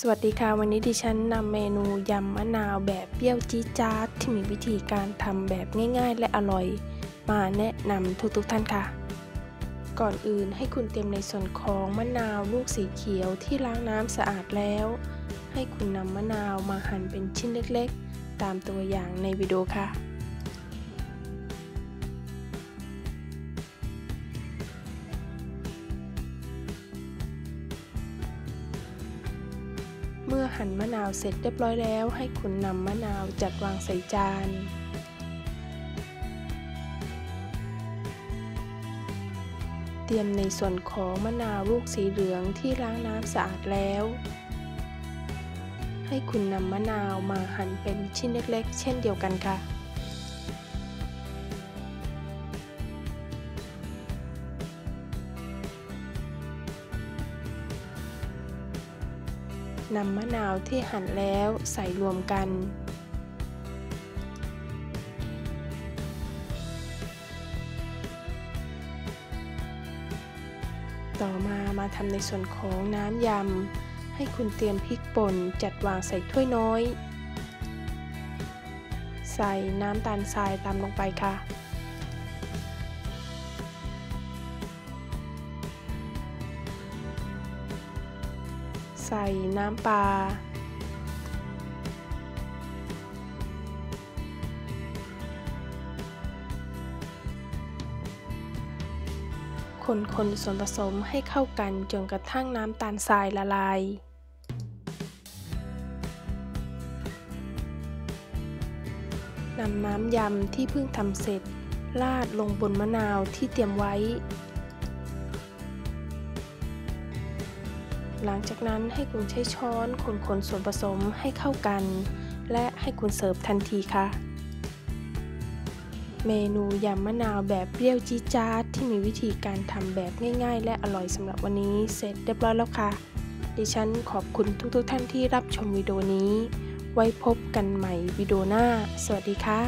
สวัสดีค่ะวันนี้ดิฉันนำเมนูยำมะนาวแบบเปรี้ยวจี๊ดจ๊าดที่มีวิธีการทำแบบง่ายๆและอร่อยมาแนะนำทุกท่านค่ะก่อนอื่นให้คุณเตรียมในส่วนของมะนาวลูกสีเขียวที่ล้างน้ำสะอาดแล้วให้คุณนำมะนาวมาหั่นเป็นชิ้นเล็กๆตามตัวอย่างในวิดีโอค่ะเมื่อหั่นมะนาวเสร็จเรียบร้อยแล้วให้คุณนำมะนาวจัดวางใส่จานเตรียมในส่วนของมะนาวลูกสีเหลืองที่ล้างน้ำสะอาดแล้วให้คุณนำมะนาวมาหั่นเป็นชิ้นเล็กๆเช่นเดียวกันค่ะนำมะนาวที่หั่นแล้วใส่รวมกันต่อมาทำในส่วนของน้ำยำให้คุณเตรียมพริกป่นจัดวางใส่ถ้วยน้อยใส่น้ำตาลทรายตามลงไปค่ะใส่น้ำปลาคนส่วนผสมให้เข้ากันจนกระทั่งน้ำตาลทรายละลายนำน้ำยำที่เพิ่งทำเสร็จราดลงบนมะนาวที่เตรียมไว้หลังจากนั้นให้คุณใช้ช้อนคนส่วนผสมให้เข้ากันและให้คุณเสิร์ฟทันทีค่ะเมนูยำมะนาวแบบเปรี้ยวจี๊ดจ๊าดที่มีวิธีการทำแบบง่ายๆและอร่อยสำหรับวันนี้เสร็จเรียบร้อยแล้วค่ะดิฉันขอบคุณทุกท่านที่รับชมวิดีโอนี้ไว้พบกันใหม่วิดีโอหน้าสวัสดีค่ะ